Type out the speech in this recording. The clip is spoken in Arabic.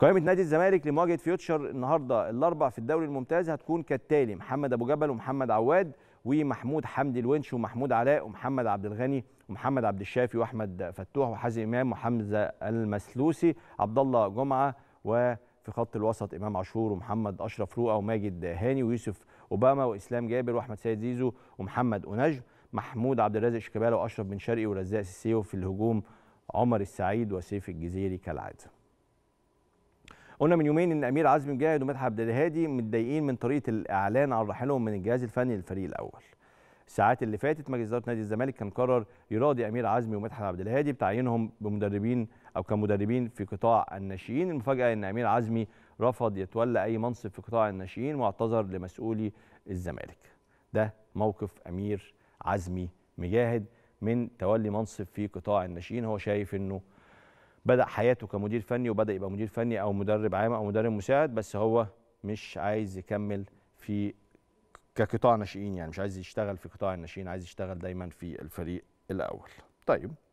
قائمة نادي الزمالك لمواجهة فيوتشر النهارده الأربع في الدوري الممتاز هتكون كالتالي: محمد ابو جبل ومحمد عواد ومحمود حمدي الونش ومحمود علاء ومحمد عبد الغني ومحمد عبد الشافي واحمد فتوح وحازم امام وحمزة المسلوسي، عبد الله جمعه، وفي خط الوسط امام عاشور ومحمد اشرف روقه وماجد هاني ويوسف اوباما واسلام جابر واحمد سيد زيزو ومحمد أنجم، محمود عبد الرازق شيكابالا واشرف بن شرقي ورزاق سيسيو، في الهجوم عمر السعيد وسيف الجزيري كالعاده. قلنا من يومين ان امير عزمي مجاهد ومدحت عبد الهادي متضايقين من طريقه الاعلان عن رحيلهم من الجهاز الفني للفريق الاول. الساعات اللي فاتت مجلس اداره نادي الزمالك كان قرر يراضي امير عزمي ومدحت عبد الهادي بتعيينهم بمدربين او كمدربين في قطاع الناشئين. المفاجاه ان امير عزمي رفض يتولى اي منصب في قطاع الناشئين واعتذر لمسؤولي الزمالك. ده موقف امير عزمي مجاهد من تولي منصب في قطاع الناشئين. هو شايف انه بدأ حياته كمدير فني وبدأ يبقى مدير فني أو مدرب عام أو مدرب مساعد، بس هو مش عايز يكمل في كقطاع ناشئين، يعني مش عايز يشتغل في قطاع الناشئين، عايز يشتغل دايما في الفريق الأول. طيب.